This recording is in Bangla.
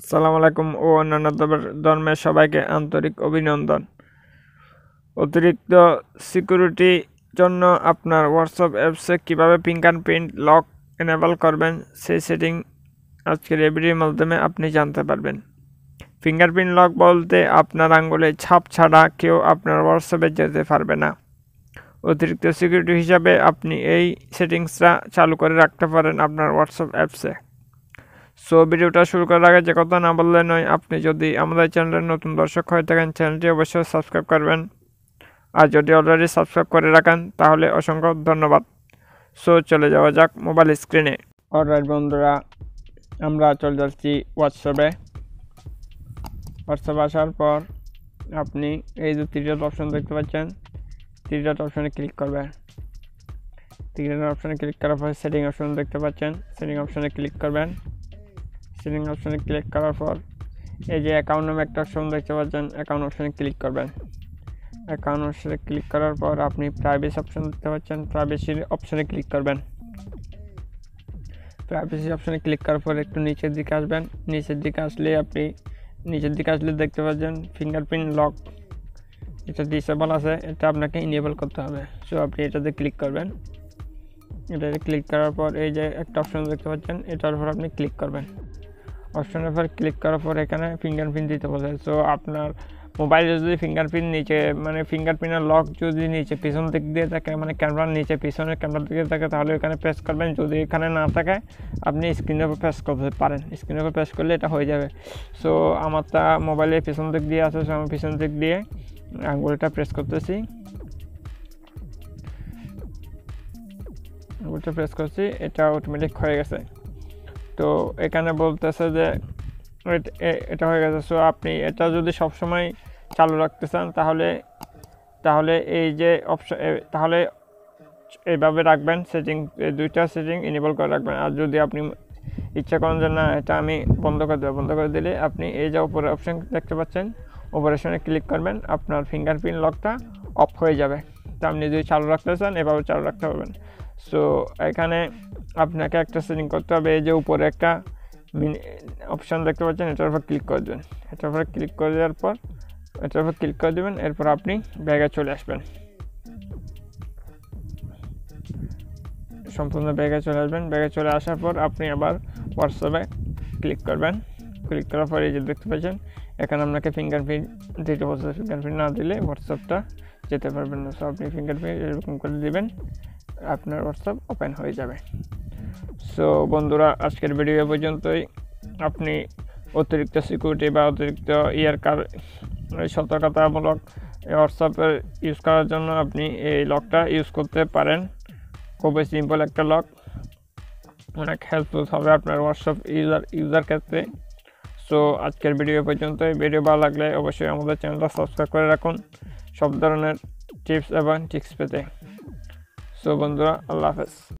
আসসালামু আলাইকুম ও অন্যান্য ধর্মের সবাইকে আন্তরিক অভিনন্দন। অতিরিক্ত সিকিউরিটির জন্য আপনার হোয়াটসঅ্যাপ অ্যাপসে কীভাবে ফিঙ্গারপ্রিন্ট লক এনেবল করবেন সেই সেটিং আজকের এই ভিডিওর মাধ্যমে আপনি জানতে পারবেন। ফিঙ্গারপ্রিন্ট লক বলতে আপনার আঙ্গুলে ছাপ ছাড়া কেউ আপনার হোয়াটসঅ্যাপে যেতে পারবে না। অতিরিক্ত সিকিউরিটি হিসাবে আপনি এই সেটিংসটা চালু করে রাখতে পারেন আপনার হোয়াটসঅ্যাপ অ্যাপসে। সো ভিডিওটা শুরু করার আগে যে কথা না বললে নয়, আপনি যদি আমাদের চ্যানেলের নতুন দর্শক হয়ে থাকেন চ্যানেলটি অবশ্যই সাবস্ক্রাইব করবেন, আর যদি অলরেডি সাবস্ক্রাইব করে রাখেন তাহলে অসংখ্য ধন্যবাদ। সো চলে যাওয়া যাক মোবাইল স্ক্রিনে। অলরাইট বন্ধুরা, আমরা চলে যাচ্ছি হোয়াটসঅ্যাপে। হোয়াটসঅ্যাপে আসার পর আপনি এই যে তিনটা অপশন দেখতে পাচ্ছেন, তিনটা অপশানে ক্লিক করবেন। তিনটা অপশানে ক্লিক করার পর সেটিং অপশন দেখতে পাচ্ছেন, সেটিং অপশানে ক্লিক করবেন। সেটিং অপশানে ক্লিক করার পর এই যে অ্যাকাউন্ট নামে একটা অপশন দেখতে পাচ্ছেন, অ্যাকাউন্ট অপশানে ক্লিক করবেন। অ্যাকাউন্ট অপশানে ক্লিক করার পর আপনি প্রাইভেসি অপশন দেখতে পাচ্ছেন, প্রাইভেসির অপশানে ক্লিক করবেন। প্রাইভেসি অপশানে ক্লিক করার পর একটু নিচের দিকে আসবেন। নিচের দিকে আসলে আপনি নিচের দিকে আসলে দেখতে পাচ্ছেন ফিঙ্গারপ্রিন্ট লক, এটা ডিসেবল আছে, এটা আপনাকে ইনেবল করতে হবে। সো আপনি এটাতে ক্লিক করবেন। এটাতে ক্লিক করার পর এই যে একটা অপশন দেখতে পাচ্ছেন, এটার উপর আপনি ক্লিক করবেন। অপশনের উপর ক্লিক করার পর এখানে ফিঙ্গারপ্রিন্ট দিতে বলে। সো আপনার মোবাইলে যদি ফিঙ্গারপ্রিন্ট নিচে মানে ফিঙ্গারপ্রিন্টের লক যদি নিচে পিছন দিক দিয়ে থাকে, মানে ক্যামেরার নিচে পিছনের ক্যামেরার দিকে থাকে, তাহলে এখানে প্রেস করবেন। যদি এখানে না থাকে আপনি স্ক্রিনের উপর প্রেস করতে পারেন, স্ক্রিনের উপর প্রেস করলে এটা হয়ে যাবে। সো আমারটা মোবাইলে পিছন দিক দিয়ে আছে, সো আমি পিছন দিক দিয়ে আঙ্গুলটা প্রেস করতেছি, আঙ্গুলটা প্রেস করছি, এটা অটোমেটিক হয়ে গেছে। তো এখানে বলতেছে যে এটা হয়ে গেছে। সো আপনি এটা যদি সবসময় চালু রাখতে চান তাহলে এই যে অপশন, তাহলে এইভাবে রাখবেন। সেটিং দুইটা সেটিং ইনেবল করে রাখবেন। আর যদি আপনি ইচ্ছা করেন যে না এটা আমি বন্ধ করে দেবো, বন্ধ করে দিলে আপনি এই যে উপরে অপশন দেখতে পাচ্ছেন, অপারেশনে ক্লিক করবেন, আপনার ফিঙ্গারপ্রিন্ট লকটা অফ হয়ে যাবে। তো আপনি যদি চালু রাখতে চান এভাবে চালু রাখতে পারবেন। সো এখানে আপনাকে একটা সেটিং করতে হবে। এই যে উপরে একটা অপশান দেখতে পাচ্ছেন, এটার উপর ক্লিক করে দেবেন। এটার উপর ক্লিক করে দেওয়ার পর এটার উপর ক্লিক করে দেবেন, এরপর আপনি ব্যাগে চলে আসবেন, সম্পূর্ণ ব্যাগে চলে আসবেন। ব্যাগে চলে আসার পর আপনি আবার হোয়াটসঅ্যাপে ক্লিক করবেন। ক্লিক করার পর এই যে দেখতে পাচ্ছেন এখানে আপনাকে ফিঙ্গারপ্রিন্ট দিতে বলছে, ফিঙ্গারপ্রিন্ট না দিলে হোয়াটসঅ্যাপটা যেতে পারবেন না। সো আপনি ফিঙ্গারপ্রিন্ট এরকম করে দেবেন, আপনার হোয়াটসঅ্যাপ ওপেন হয়ে যাবে। সো বন্ধুরা, আজকের ভিডিও পর্যন্তই। আপনি অতিরিক্ত সিকিউরিটি বা অতিরিক্ত সতর্কতামূলক হোয়াটসঅ্যাপের ইউজ করার জন্য আপনি এই লকটা ইউজ করতে পারেন। খুবই সিম্পল একটা লক, অনেক হেল্পফুল হবে আপনার হোয়াটসঅ্যাপ ইউজার ক্ষেত্রে। সো আজকের ভিডিও পর্যন্ত। ভিডিও ভালো লাগলে অবশ্যই আমাদের চ্যানেলটা সাবস্ক্রাইব করে রাখুন সব ধরনের টিপস এবং ট্রিক্স পেতে। সো বন্ধুরা, আল্লাহ হাফেজ।